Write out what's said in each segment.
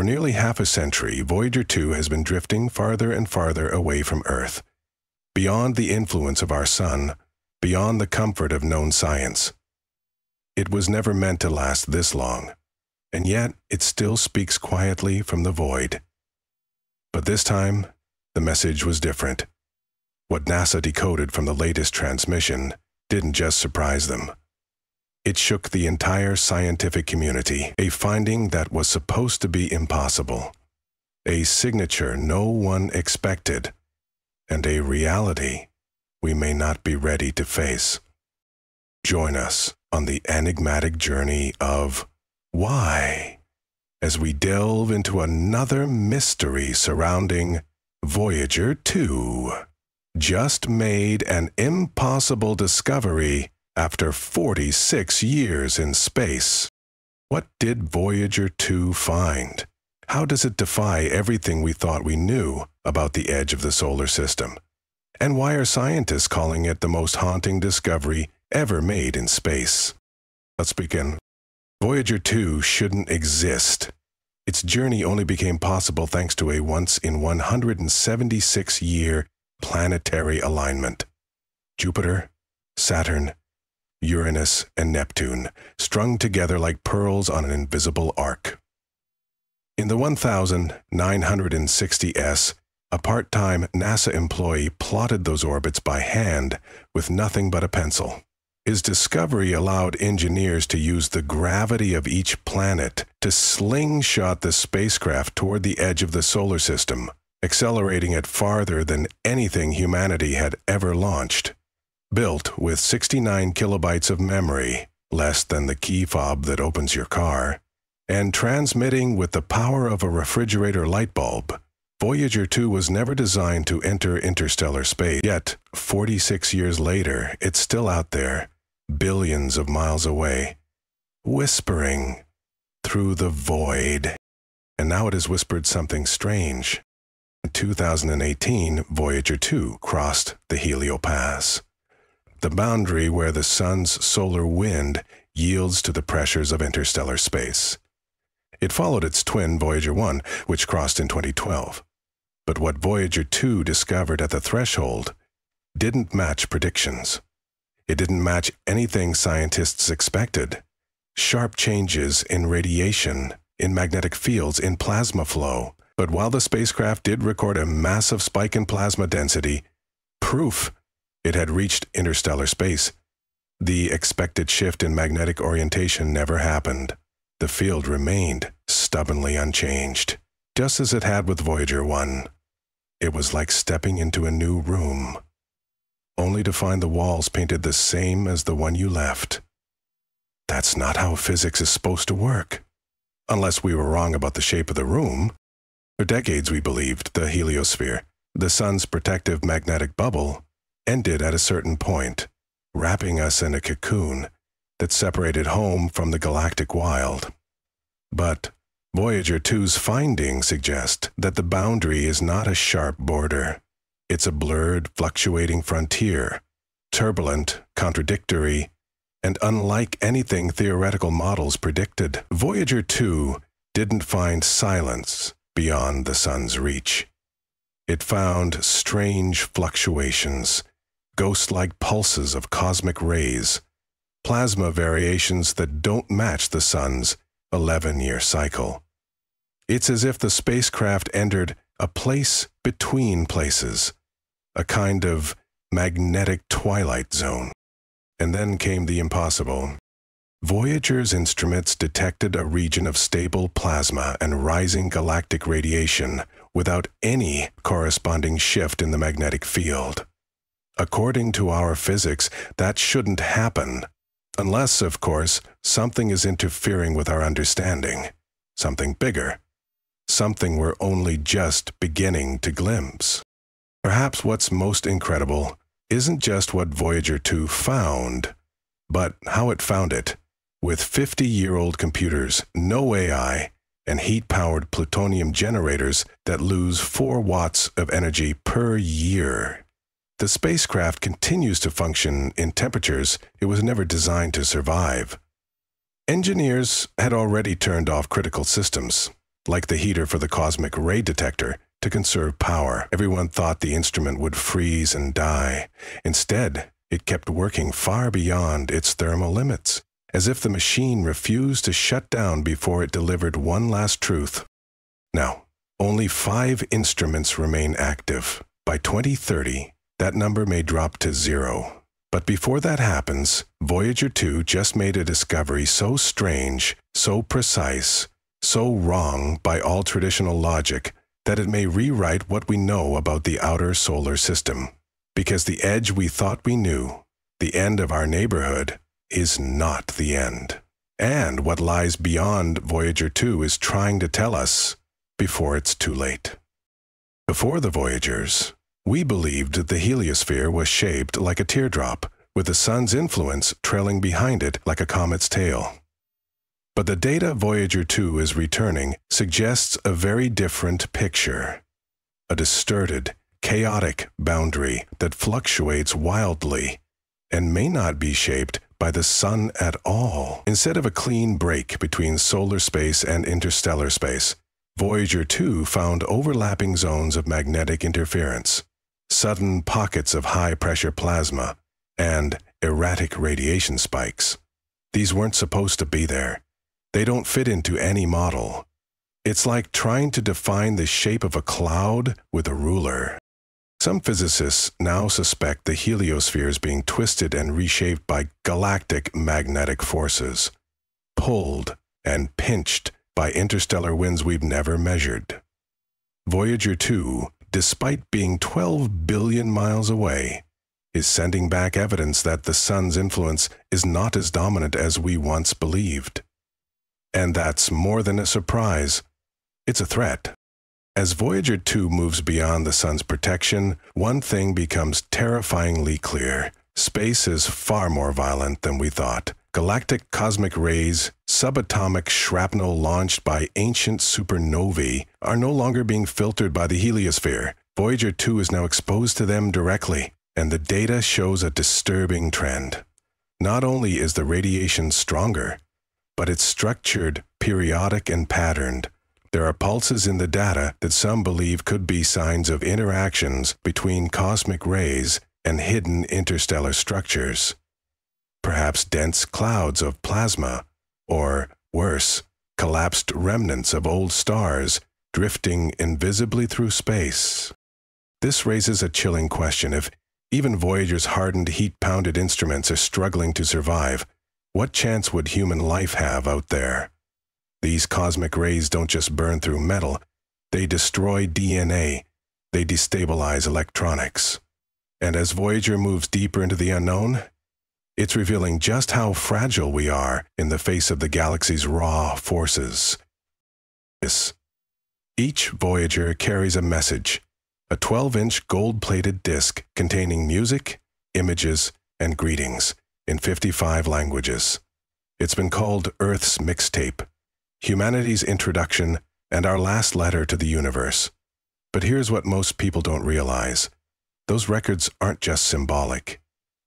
For nearly half a century, Voyager 2 has been drifting farther and farther away from Earth, beyond the influence of our sun, beyond the comfort of known science. It was never meant to last this long, and yet it still speaks quietly from the void. But this time, the message was different. What NASA decoded from the latest transmission didn't just surprise them. It shook the entire scientific community, a finding that was supposed to be impossible, a signature no one expected, and a reality we may not be ready to face. Join us on the enigmatic journey of why, as we delve into another mystery surrounding Voyager 2. Just made an impossible discovery after 46 years in space. What did Voyager 2 find? How does it defy everything we thought we knew about the edge of the solar system? And why are scientists calling it the most haunting discovery ever made in space? Let's begin. Voyager 2 shouldn't exist. Its journey only became possible thanks to a once-in-176-year planetary alignment. Jupiter, Saturn, Uranus, and Neptune strung together like pearls on an invisible arc. In the 1960s, a part-time NASA employee plotted those orbits by hand with nothing but a pencil. His discovery allowed engineers to use the gravity of each planet to slingshot the spacecraft toward the edge of the solar system, accelerating it farther than anything humanity had ever launched. Built with 69 kilobytes of memory, less than the key fob that opens your car, and transmitting with the power of a refrigerator light bulb, Voyager 2 was never designed to enter interstellar space, yet 46 years later, it's still out there, billions of miles away, whispering through the void. And now it has whispered something strange. In 2018, Voyager 2 crossed the heliopause, the boundary where the sun's solar wind yields to the pressures of interstellar space. It followed its twin, Voyager 1, which crossed in 2012. But what Voyager 2 discovered at the threshold didn't match predictions. It didn't match anything scientists expected. Sharp changes in radiation, in magnetic fields, in plasma flow. But while the spacecraft did record a massive spike in plasma density, proof it had reached interstellar space, the expected shift in magnetic orientation never happened. The field remained stubbornly unchanged, just as it had with Voyager 1. It was like stepping into a new room, only to find the walls painted the same as the one you left. That's not how physics is supposed to work. Unless we were wrong about the shape of the room. For decades we believed the heliosphere, the sun's protective magnetic bubble, ended at a certain point, wrapping us in a cocoon that separated home from the galactic wild. But Voyager 2's findings suggest that the boundary is not a sharp border. It's a blurred, fluctuating frontier, turbulent, contradictory, and unlike anything theoretical models predicted. Voyager 2 didn't find silence beyond the sun's reach. It found strange fluctuations, ghost-like pulses of cosmic rays, plasma variations that don't match the sun's 11-year cycle. It's as if the spacecraft entered a place between places, a kind of magnetic twilight zone. And then came the impossible. Voyager's instruments detected a region of stable plasma and rising galactic radiation without any corresponding shift in the magnetic field. According to our physics, that shouldn't happen. Unless, of course, something is interfering with our understanding. Something bigger. Something we're only just beginning to glimpse. Perhaps what's most incredible isn't just what Voyager 2 found, but how it found it. With 50-year-old computers, no AI, and heat-powered plutonium generators that lose 4 watts of energy per year. The spacecraft continues to function in temperatures it was never designed to survive. Engineers had already turned off critical systems, like the heater for the cosmic ray detector, to conserve power. Everyone thought the instrument would freeze and die. Instead, it kept working far beyond its thermal limits, as if the machine refused to shut down before it delivered one last truth. Now, only 5 instruments remain active. By 2030, that number may drop to 0. But before that happens, Voyager 2 just made a discovery so strange, so precise, so wrong by all traditional logic, that it may rewrite what we know about the outer solar system. Because the edge we thought we knew, the end of our neighborhood, is not the end. And what lies beyond Voyager 2 is trying to tell us before it's too late. Before the Voyagers, we believed that the heliosphere was shaped like a teardrop, with the sun's influence trailing behind it like a comet's tail. But the data Voyager 2 is returning suggests a very different picture. A distorted, chaotic boundary that fluctuates wildly and may not be shaped by the sun at all. Instead of a clean break between solar space and interstellar space, Voyager 2 found overlapping zones of magnetic interference, sudden pockets of high-pressure plasma, and erratic radiation spikes. These weren't supposed to be there. They don't fit into any model. It's like trying to define the shape of a cloud with a ruler. Some physicists now suspect the heliosphere is being twisted and reshaped by galactic magnetic forces, pulled and pinched by interstellar winds we've never measured. Voyager 2, despite being 12 billion miles away, is sending back evidence that the sun's influence is not as dominant as we once believed. And that's more than a surprise. It's a threat. As Voyager 2 moves beyond the sun's protection, one thing becomes terrifyingly clear. Space is far more violent than we thought. Galactic cosmic rays, subatomic shrapnel launched by ancient supernovae, are no longer being filtered by the heliosphere. Voyager 2 is now exposed to them directly, and the data shows a disturbing trend. Not only is the radiation stronger, but it's structured, periodic, and patterned. There are pulses in the data that some believe could be signs of interactions between cosmic rays and hidden interstellar structures. Perhaps dense clouds of plasma, or worse, collapsed remnants of old stars drifting invisibly through space. This raises a chilling question. If even Voyager's hardened, heat-pounded instruments are struggling to survive, what chance would human life have out there? These cosmic rays don't just burn through metal, they destroy DNA, they destabilize electronics. And as Voyager moves deeper into the unknown, it's revealing just how fragile we are in the face of the galaxy's raw forces. Each Voyager carries a message, a 12-inch gold-plated disc containing music, images, and greetings in 55 languages. It's been called Earth's mixtape, humanity's introduction, and our last letter to the universe. But here's what most people don't realize. Those records aren't just symbolic.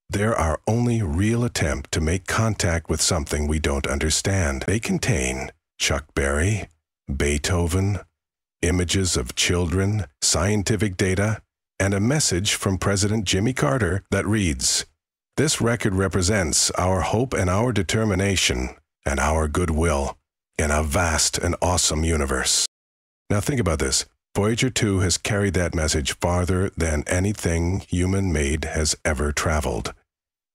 They're our only real attempt to make contact with something we don't understand. They contain Chuck Berry, Beethoven, images of children, scientific data, and a message from President Jimmy Carter that reads, "This record represents our hope and our determination and our goodwill in a vast and awesome universe." Now think about this. Voyager 2 has carried that message farther than anything human-made has ever traveled.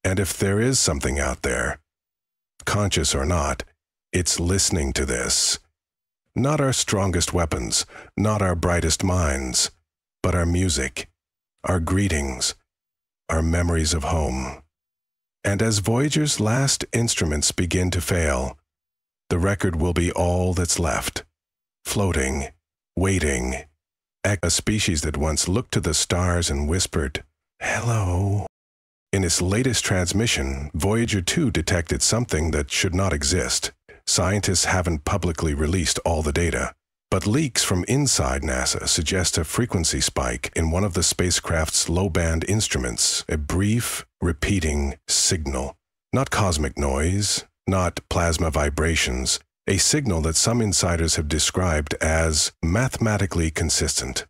And if there is something out there, conscious or not, it's listening to this. Not our strongest weapons, not our brightest minds, but our music, our greetings, our memories of home. And as Voyager's last instruments begin to fail, the record will be all that's left, floating, waiting, a species that once looked to the stars and whispered, "Hello." In its latest transmission, Voyager 2 detected something that should not exist. Scientists haven't publicly released all the data, but leaks from inside NASA suggest a frequency spike in one of the spacecraft's low-band instruments, a brief, repeating signal. Not cosmic noise, not plasma vibrations, a signal that some insiders have described as mathematically consistent.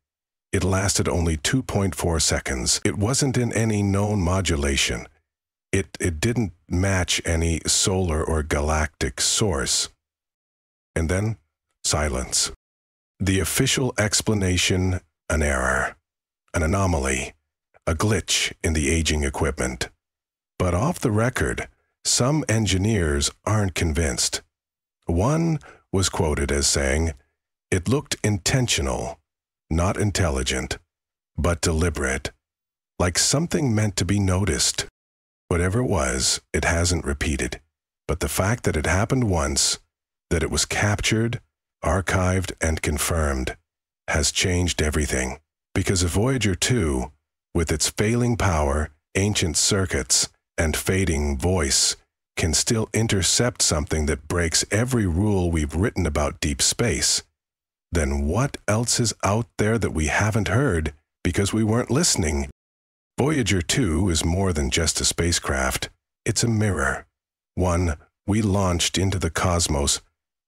It lasted only 2.4 seconds. It wasn't in any known modulation. It didn't match any solar or galactic source. And then, silence. The official explanation, an error, an anomaly, a glitch in the aging equipment. But off the record, some engineers aren't convinced. One was quoted as saying, "It looked intentional, not intelligent, but deliberate, like something meant to be noticed." Whatever it was, it hasn't repeated. But the fact that it happened once, that it was captured, archived, and confirmed, has changed everything. Because of Voyager 2, with its failing power, ancient circuits, and fading voice, can still intercept something that breaks every rule we've written about deep space, then what else is out there that we haven't heard because we weren't listening? Voyager 2 is more than just a spacecraft. It's a mirror. One we launched into the cosmos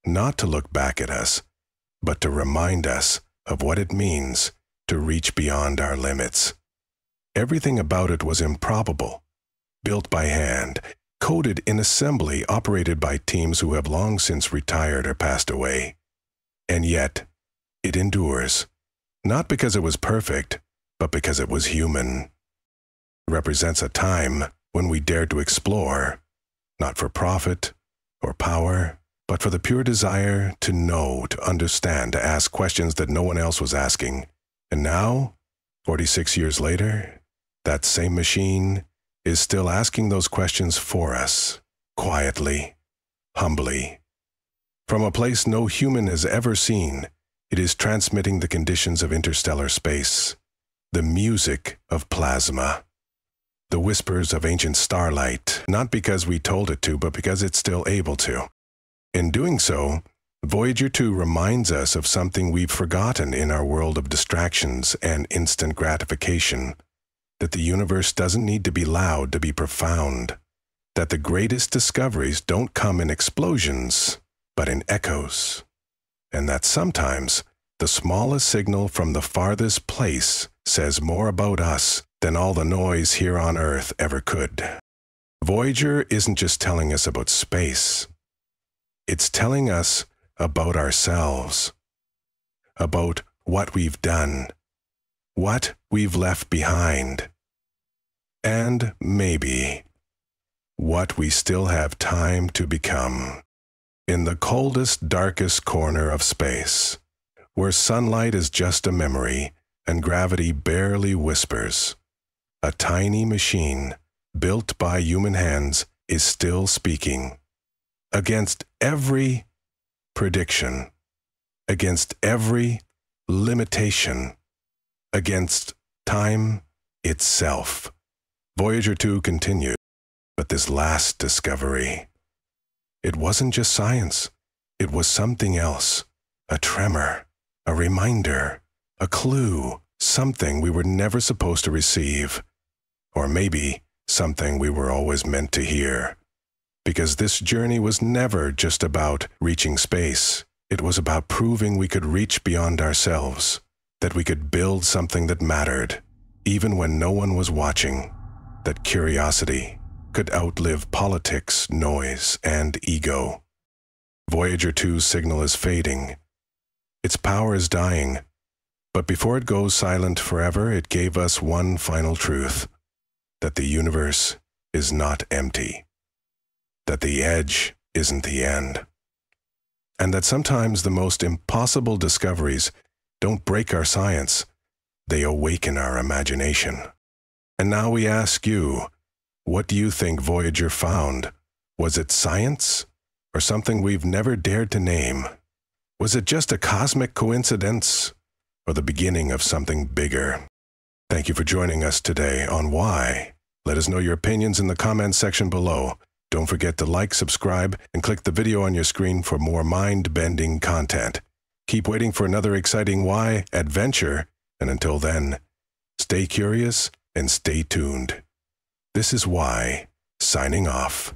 not to look back at us, but to remind us of what it means to reach beyond our limits. Everything about it was improbable, built by hand, coded in assembly, operated by teams who have long since retired or passed away. And yet, it endures, not because it was perfect, but because it was human. It represents a time when we dared to explore, not for profit or power, but for the pure desire to know, to understand, to ask questions that no one else was asking. And now, 46 years later, that same machine is still asking those questions for us, quietly, humbly. From a place no human has ever seen, it is transmitting the conditions of interstellar space, the music of plasma, the whispers of ancient starlight, not because we told it to, but because it's still able to. In doing so, Voyager 2 reminds us of something we've forgotten in our world of distractions and instant gratification, that the universe doesn't need to be loud to be profound, that the greatest discoveries don't come in explosions, but in echoes, and that sometimes the smallest signal from the farthest place says more about us than all the noise here on Earth ever could. Voyager isn't just telling us about space. It's telling us about ourselves, about what we've done, what we've left behind, and maybe what we still have time to become. In the coldest, darkest corner of space, where sunlight is just a memory and gravity barely whispers, a tiny machine built by human hands is still speaking. Against every prediction, against every limitation, against time itself. Voyager 2 continued, but this last discovery, it wasn't just science. It was something else. A tremor, a reminder, a clue, something we were never supposed to receive. Or maybe something we were always meant to hear. Because this journey was never just about reaching space. It was about proving we could reach beyond ourselves, that we could build something that mattered, even when no one was watching, that curiosity could outlive politics, noise, and ego. Voyager 2's signal is fading. Its power is dying. But before it goes silent forever, it gave us one final truth, that the universe is not empty, that the edge isn't the end, and that sometimes the most impossible discoveries don't break our science, they awaken our imagination. And now we ask you, what do you think Voyager found? Was it science, or something we've never dared to name? Was it just a cosmic coincidence, or the beginning of something bigger? Thank you for joining us today on Why. Let us know your opinions in the comments section below. Don't forget to like, subscribe, and click the video on your screen for more mind-bending content. Keep waiting for another exciting Why adventure, and until then, stay curious and stay tuned. This is Why, signing off.